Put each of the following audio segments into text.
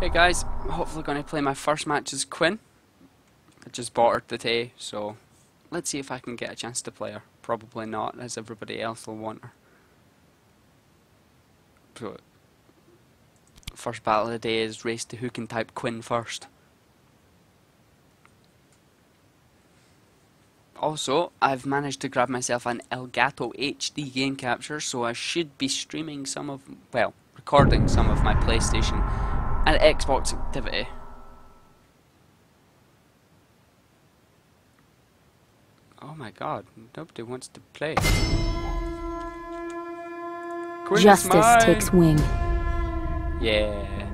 Hey guys, I'm hopefully going to play my first match as Quinn. I just bought her today, so let's see if I can get a chance to play her. Probably not, as everybody else will want her. So, first battle of the day is race to who can type Quinn first. Also, I've managed to grab myself an Elgato HD game capture, so I should be streaming some of, well, recording some of my PlayStation and Xbox activity. Oh my god, nobody wants to play. Quinn Justice takes wing. Yeah.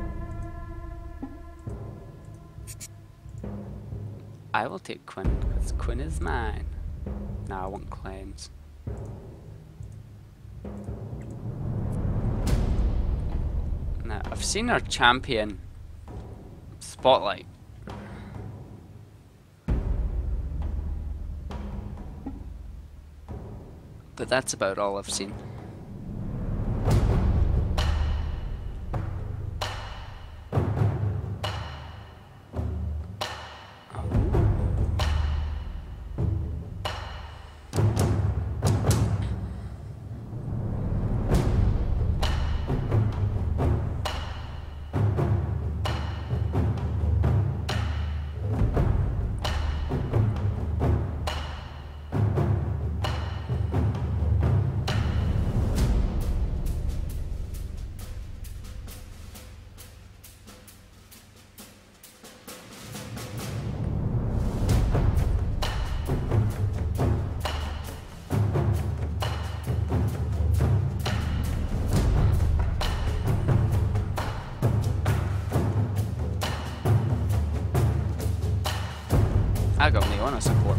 I will take Quinn, because Quinn is mine. Nah, I want claims. Now, I've seen our champion spotlight. But that's about all I've seen. I got Leona support.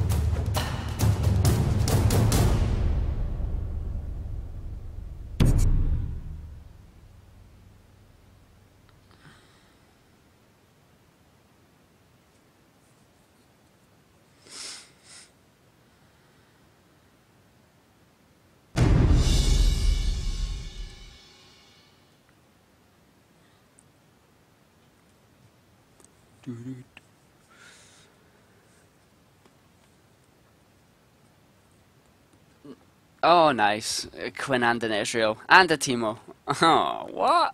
Oh, nice. Quinn and an Ezreal. And a Teemo. Oh, what?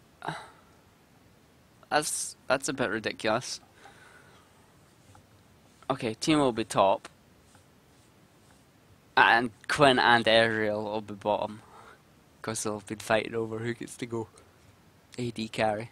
That's a bit ridiculous. Okay, Teemo will be top. And Quinn and Ezreal will be bottom. Because they'll have been fighting over who gets to go AD carry.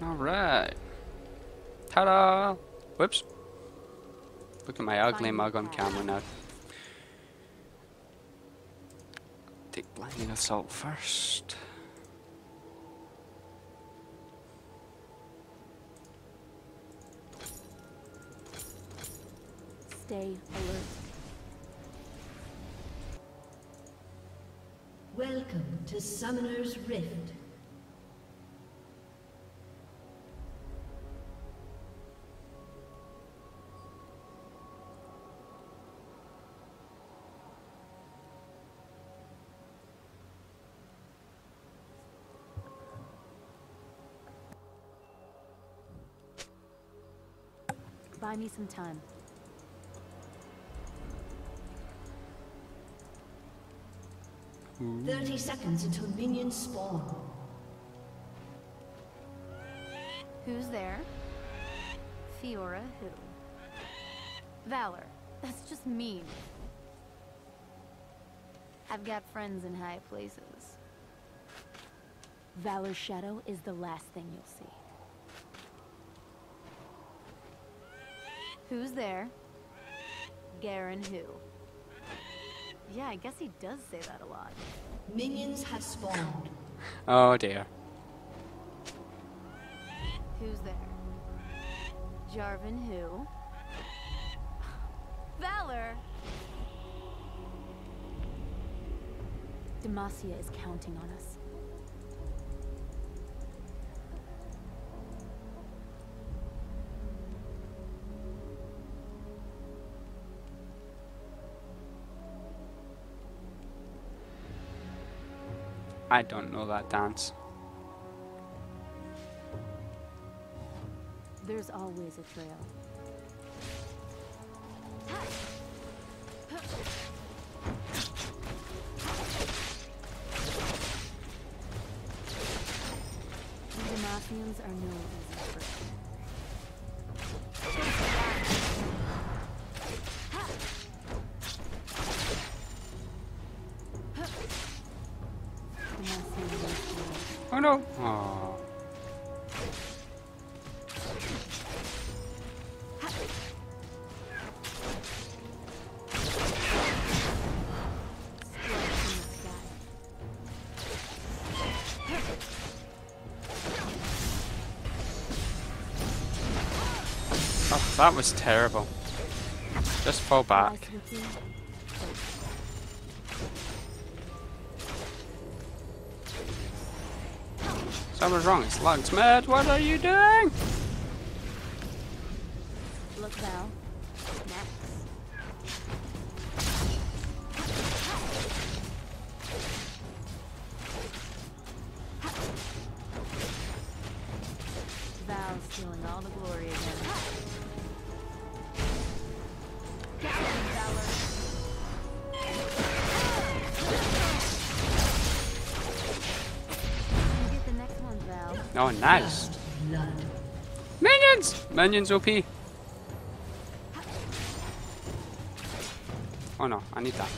Alright. Ta-da! Whoops. Look at my ugly mug on camera now. Take blinding assault first. Stay alert. Welcome to Summoner's Rift. Buy me some time. Ooh. 30 seconds until minions spawn. Who's there? Fiora who? Valor. That's just mean. I've got friends in high places. Valor's shadow is the last thing you'll see. Who's there? Garen who? Yeah, I guess he does say that a lot. Minions have spawned. Oh dear. Who's there? Jarvan who? Valor! Demacia is counting on us. I don't know that dance. There's always a trail. Demacians are no easy person. Oh no! Aww. Oh, that was terrible. Just fall back. Something's wrong, it's lungs. Mad, what are you doing? Look now. Val's stealing all the glory again. Oh, nice. Minions! Minions OP. Oh no, I need that.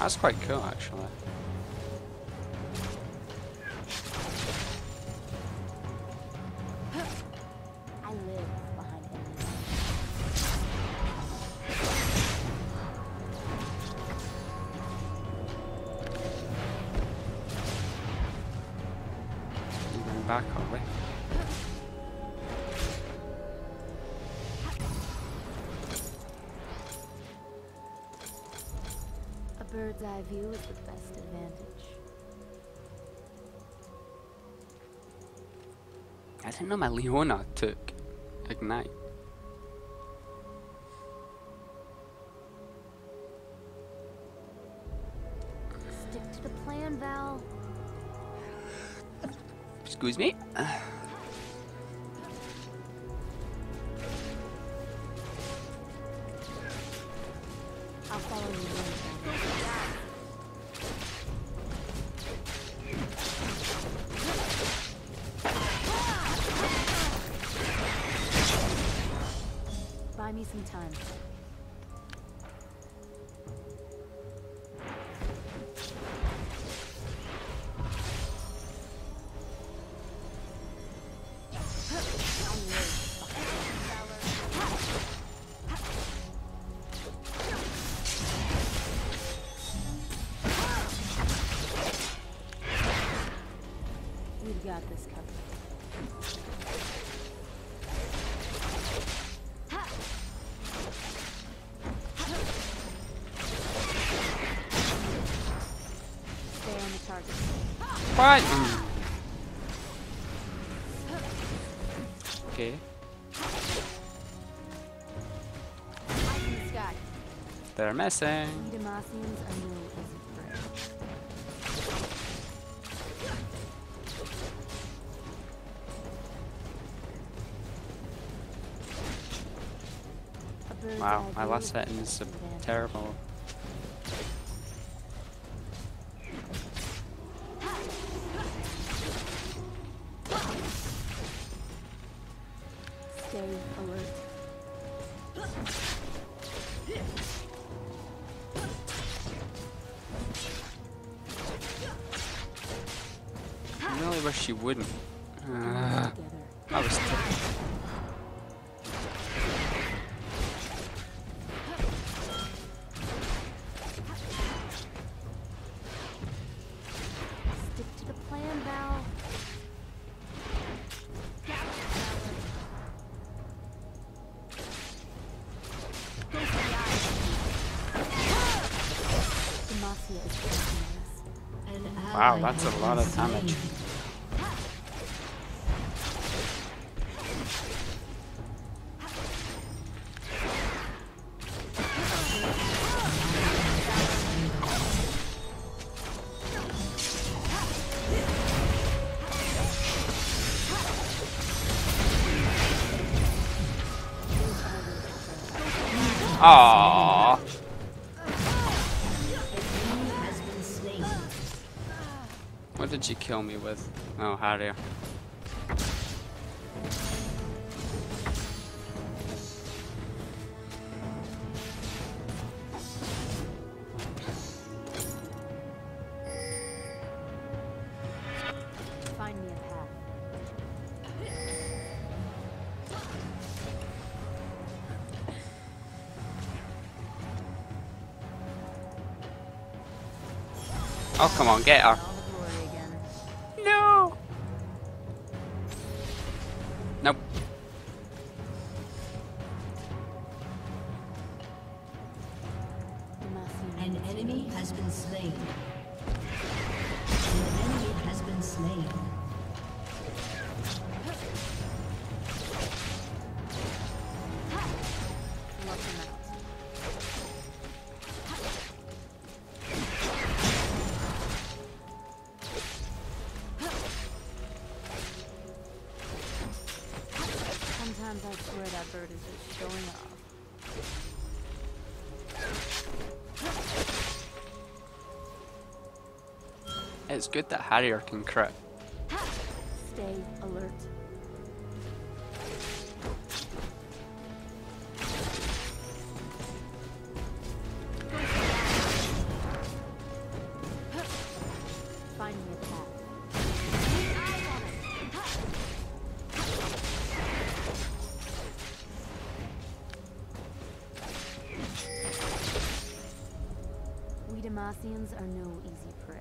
That's quite cool, actually. I live behind him. Going back, aren't we? Bird's eye view is the best advantage. I didn't know my Leona took Ignite. Stick to the plan, Val. Excuse me. I'll follow you. Buy me some time. We've got this covered. What? Okay. They're messing. Wow, my last setting is so terrible. She wouldn't. I was stick to the plan, Val. Wow, that's a lot of damage. Aww. What did you kill me with? Oh, how do you? Oh, come on, get her. No! Nope. An enemy has been slain. An enemy has been slain. It's good that Harrier can crit. Stay alert. Find me a path. We Demacians are no easy prey.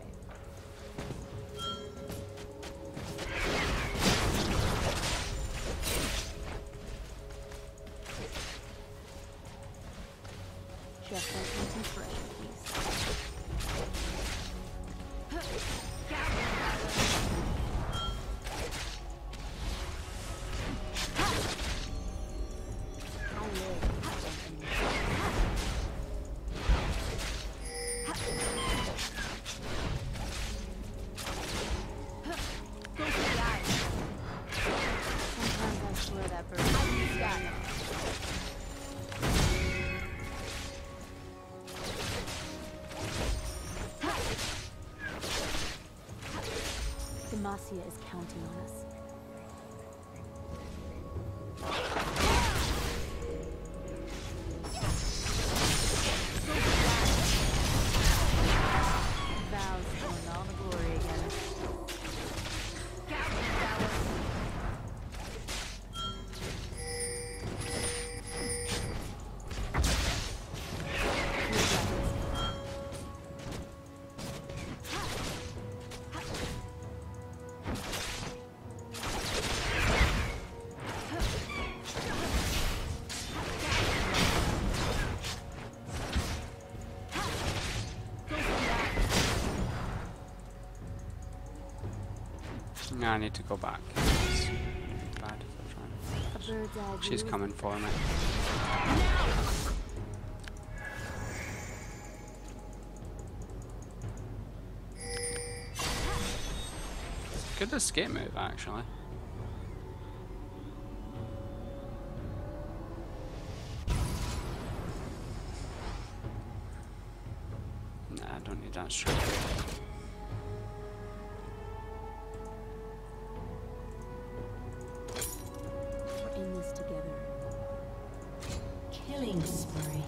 Demacia is counting on us. Vows going all the glory again. Now I need to go back. It's bad if I'm trying to push. She's coming for me. Good escape move, actually. Nah, I don't need that straight. We're in this together. Killing spree.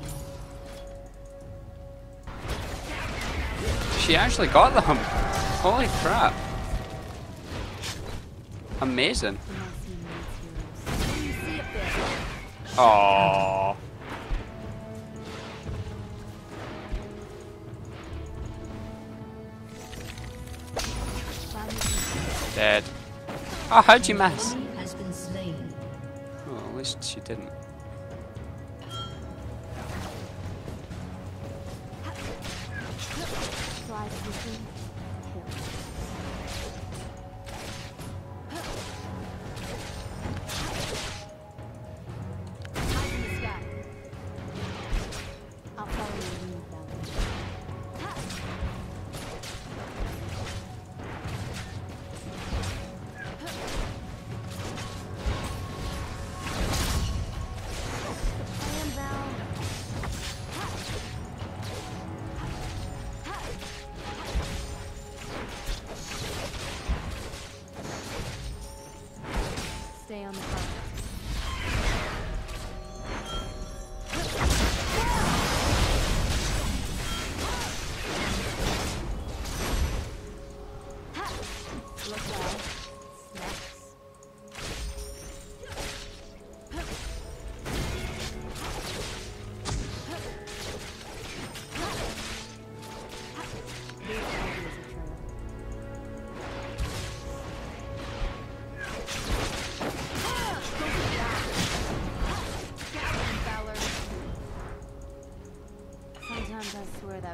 She actually got them. Holy crap. Amazing. Oh. Dead. Oh, how'd you miss? Well, at least she didn't.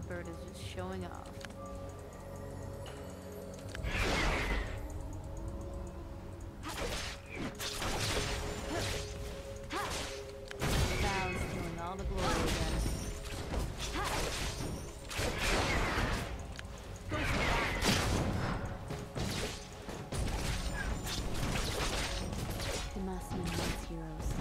Bird is just showing off. Val's doing all the glory again. Demacia needs heroes.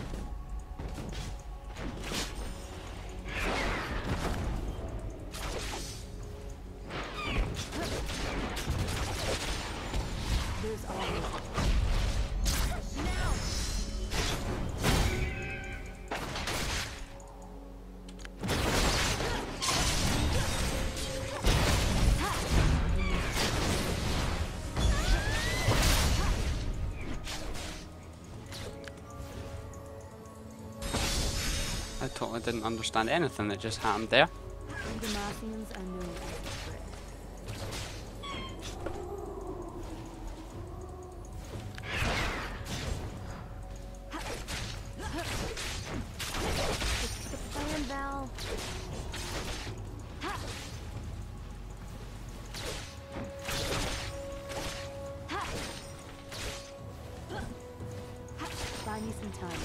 I totally didn't understand anything that just happened there. Buy me some time.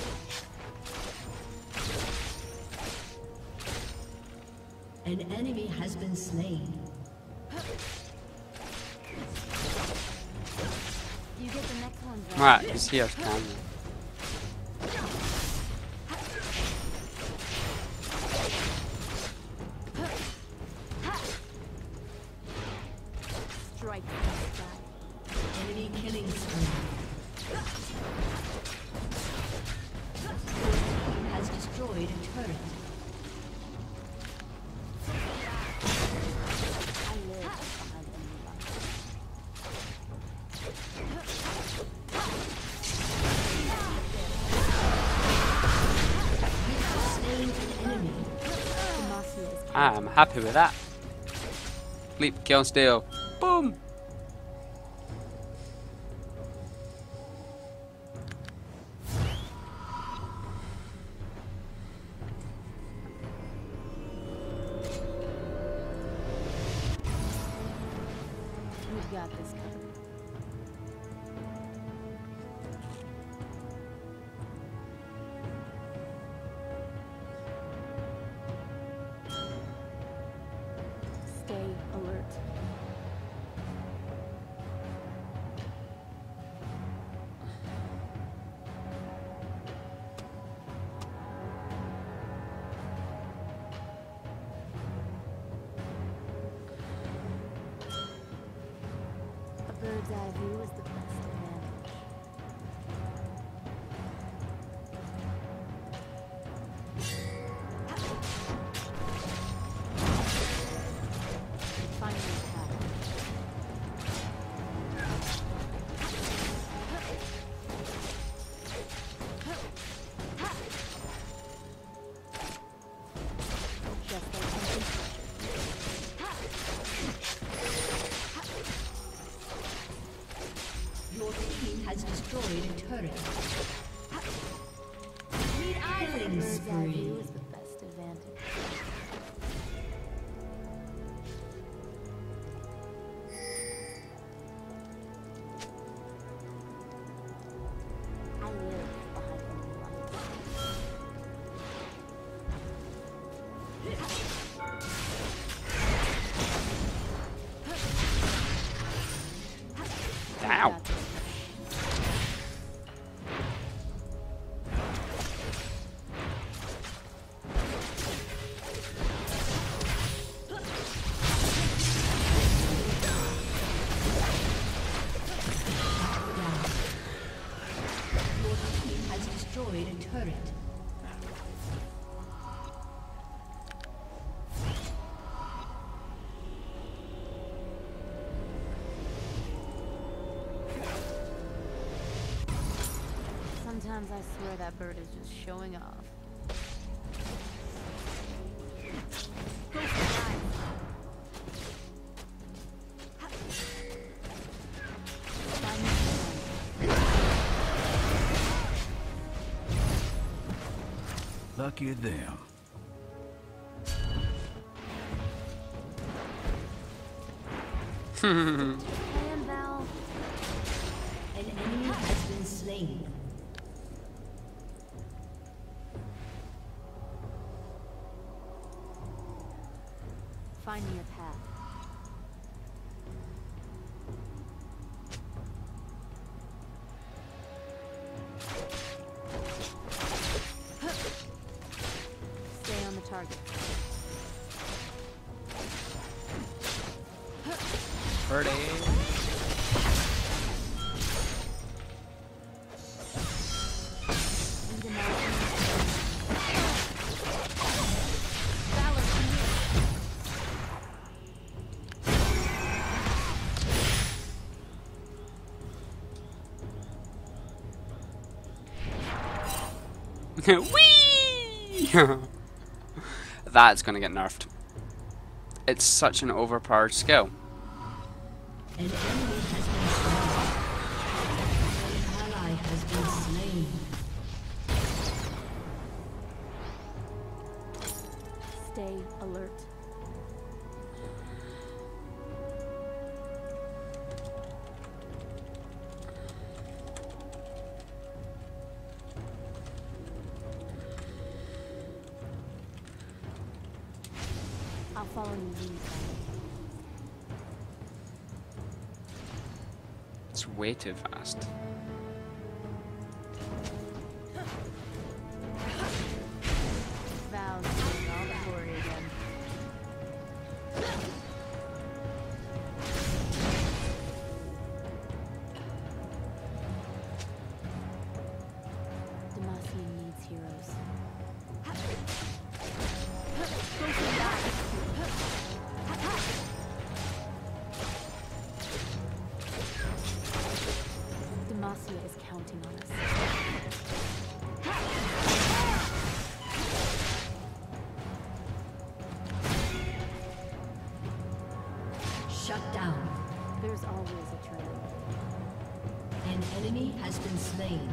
An enemy has been slain. You get the next one, right? Right, he's here, Cameron. I'm happy with that. Leap, kill, steal. Boom! We've got this covered. Bird's eye view is the best advantage. Find your path. Just like destroyed a turret. The island spree is the best advantage. I live behind the light. Sometimes I swear that bird is just showing off. Lucky them. An enemy has been slain. Find me a path. Stay on the target. Birdie. Whee! That's gonna get nerfed. It's such an overpowered skill. An enemy has been slain. An ally has been slain. Stay alert. It's way too fast. Val's doing all the glory again. Demacia needs heroes. Demacia is counting on us. Shut down. There's always a trail. An enemy has been slain.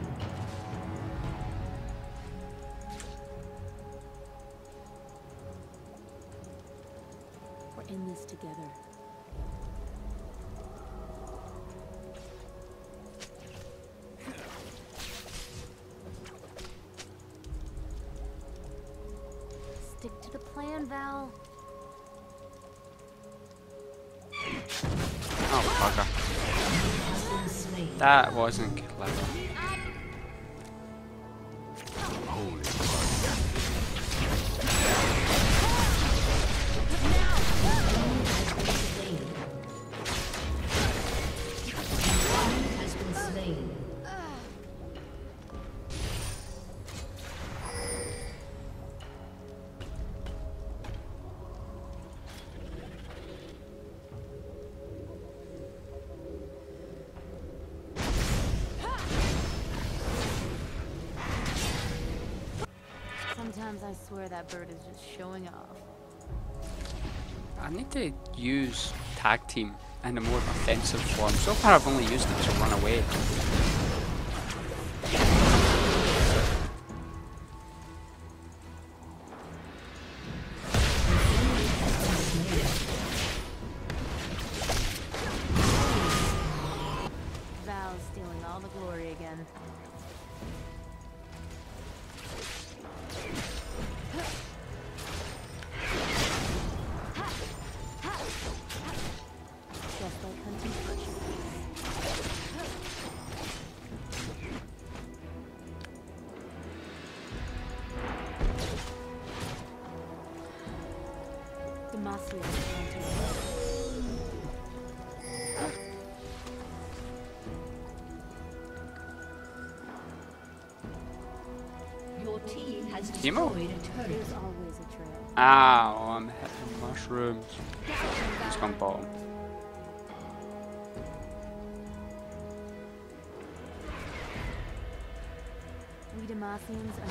We're in this together. Stick to the plan, Val. Oh, fucker. That wasn't clever. Holy fuck. Sometimes I swear that bird is just showing off. I need to use tag team in a more offensive form. So far I've only used it to run away. Val's stealing all the glory again. Teemo? Ah, oh, I'm hitting mushrooms. It's gone bottom. We Demacians are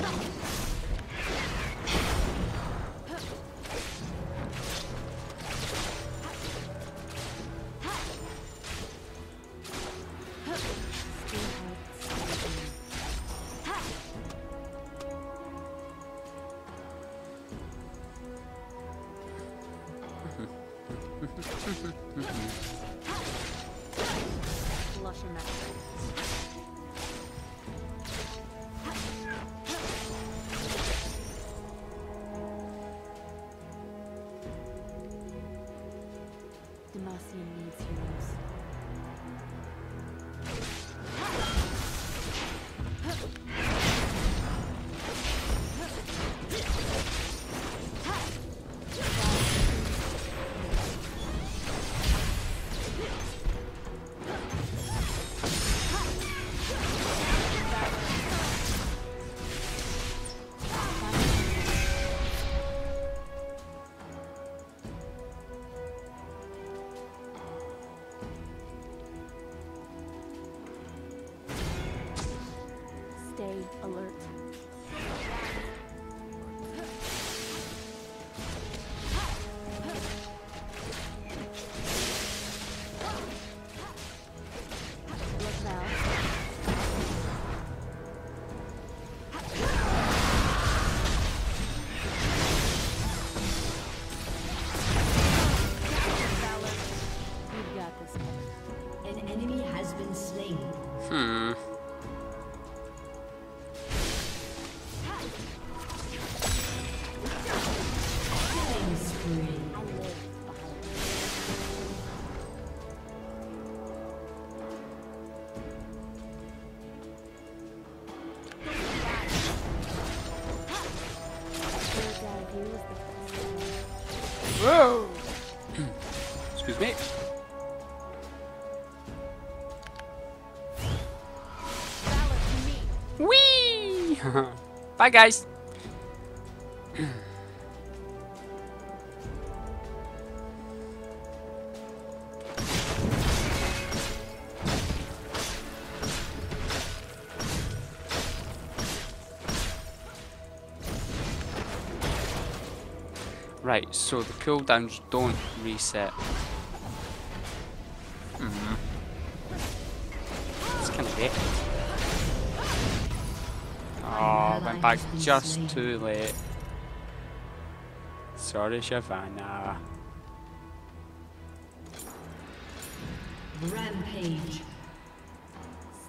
Demacia needs heroes. Alert. Whoa! Excuse me. Whee! Bye, guys. Right, so the cooldowns don't reset. That's kind of it. Oh, went back just too late. Sorry, Shyvana. Rampage.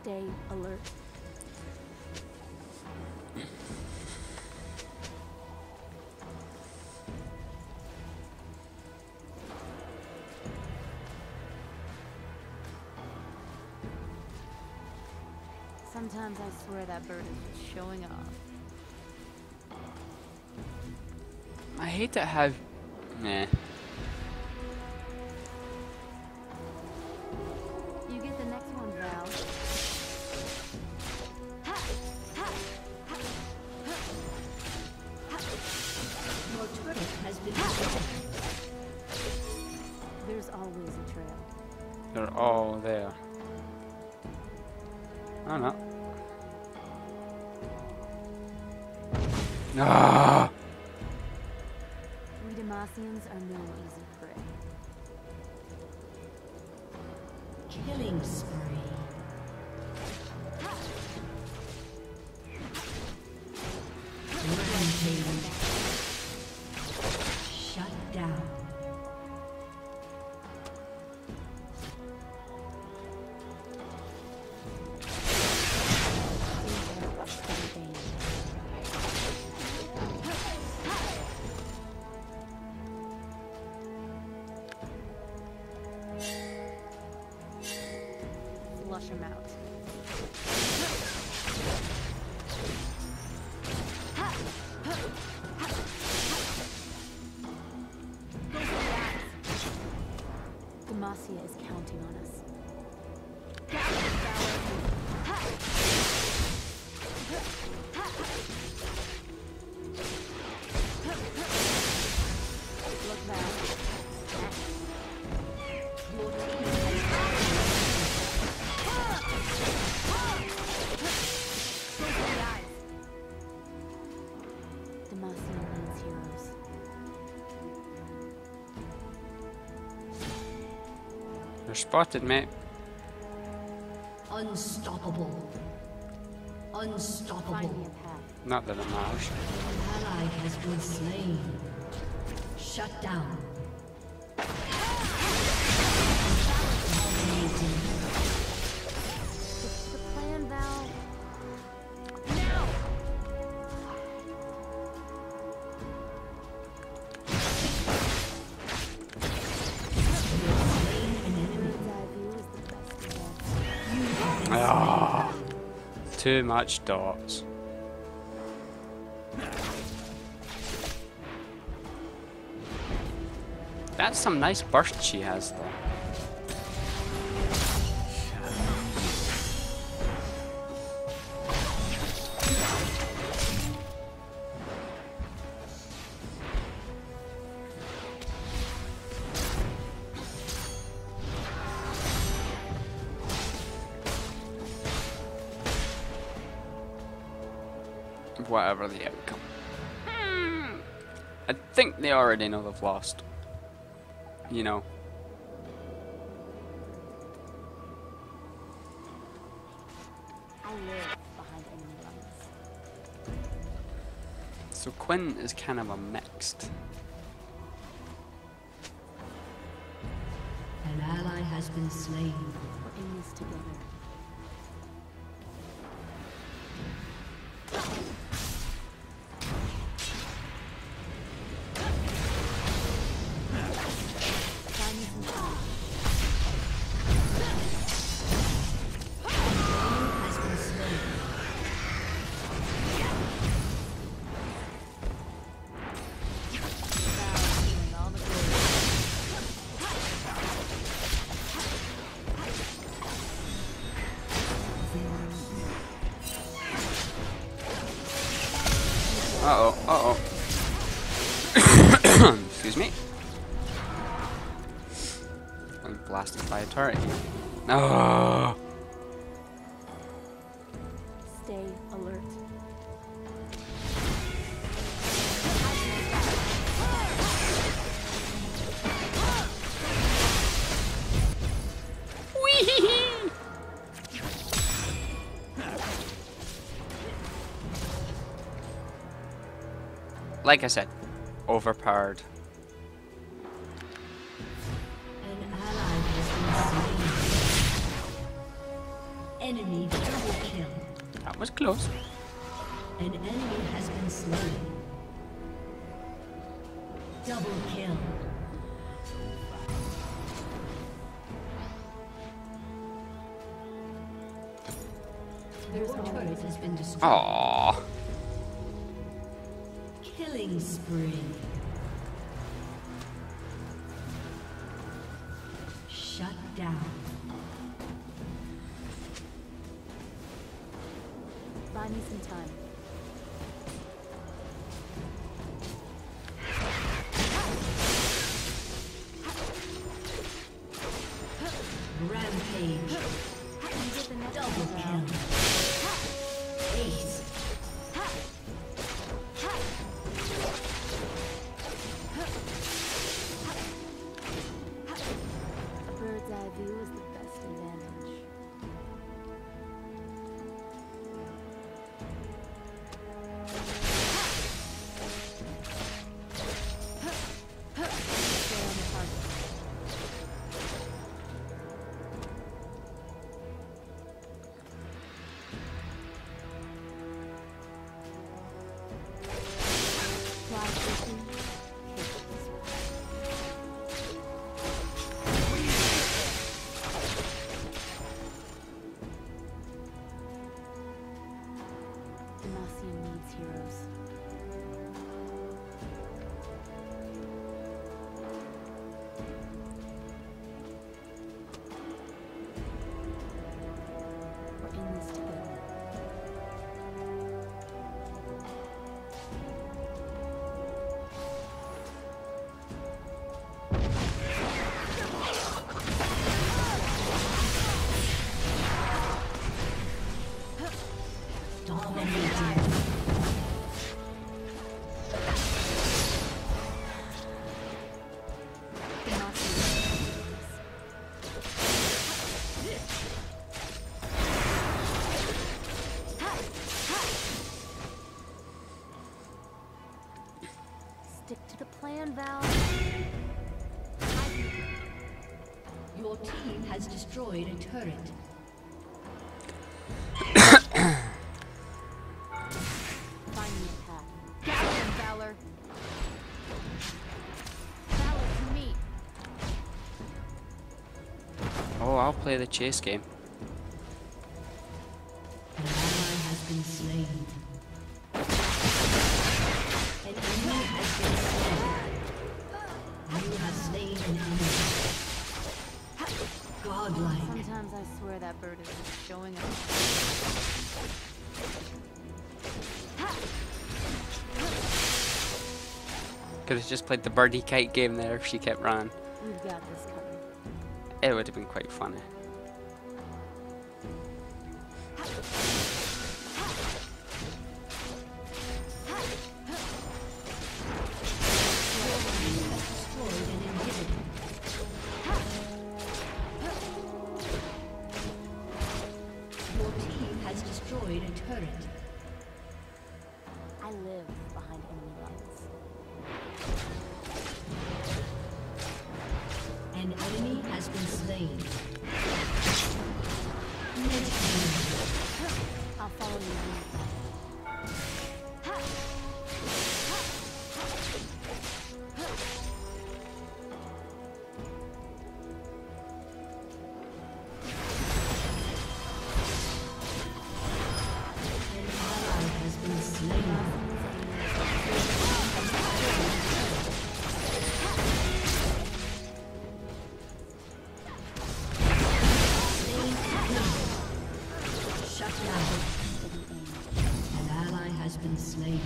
Stay alert. Sometimes I swear that bird is just showing off. I hate to have... Nah. You get the next one, Val. Your turret has been destroyed. There's always a trail. They're all there. I don't know. Ah. We Demacians are no easy prey. Killing spree. Rampage. Shut down. Demacia is counting on us. Look back. Demacia needs heroes. They're spotted, mate. Unstoppable. Unstoppable. Not that it matters. An ally has been slain. Shut down. It's the plan, Val. Now. Ah, too much dots. That's some nice burst she has though. Whatever the outcome. I think they already know they've lost. You know. I live behind enemy lines. So Quinn is kind of a mixed. An ally has been slain. We're in this together. Uh-oh, uh-oh. Excuse me. I'm blasted by a turret here. No. Stay alert. Like I said, overpowered. An ally has been slain. Enemy double kill. That was close. An enemy has been slain. Double kill. Your turret has been destroyed. Aww. Killing spree. Shut down. Buy me some time. Rampage. Double kill. Ace. team needs heroes. Your team has destroyed a turret. Oh, I'll play the chase game. An ally has been slain. An enemy has been slain. You have slain an enemy. Godlike. Sometimes I swear that bird is just showing up. Could have just played the birdie kite game there if she kept running. We've got this covered. It would have been quite funny. Your team has destroyed a turret. I live behind enemy lines. An enemy has been slain. I'll follow you. An ally has been slain.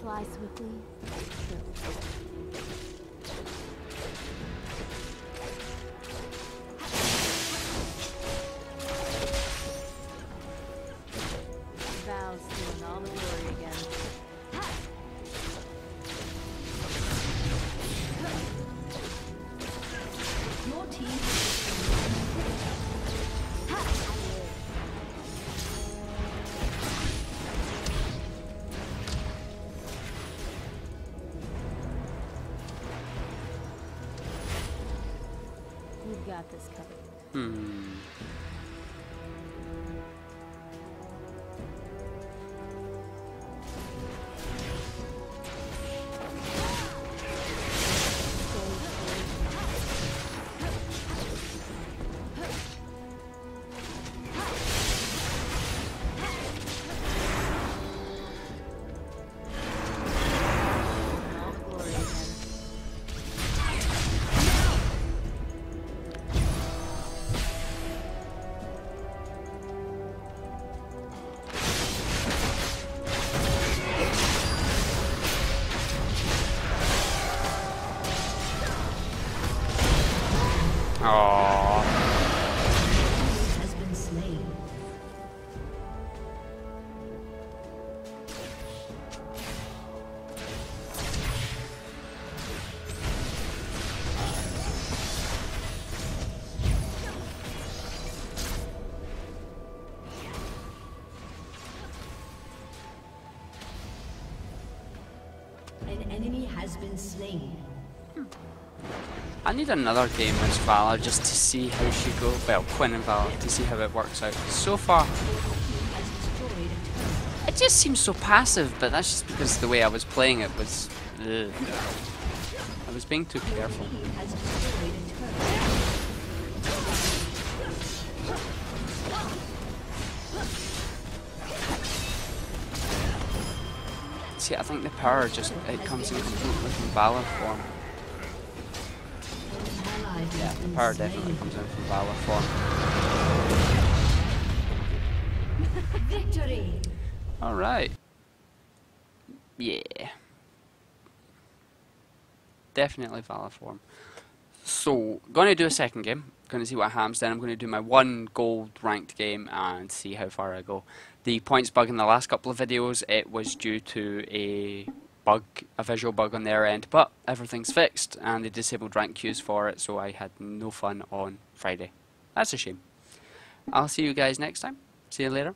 Fly swiftly. Val's doing all the worry again. Your team. Got this covered. Enemy has been slain. I need another game with Valor just to see how she goes. Well, Quinn and Valor to see how it works out. So far, it just seems so passive, but that's just because the way I was playing it was. I was being too careful. See, I think the power just, it comes in completely from Valor form. Yeah, the power definitely comes in from Valor form. Victory. All right. Yeah. Definitely Valor form. So, gonna do a second game. Gonna see what happens. Then I'm gonna do my one gold ranked game and see how far I go. The points bug in the last couple of videos, it was due to a bug, a visual bug on their end, but everything's fixed and they disabled rank queues for it, so I had no fun on Friday. That's a shame. I'll see you guys next time. See you later.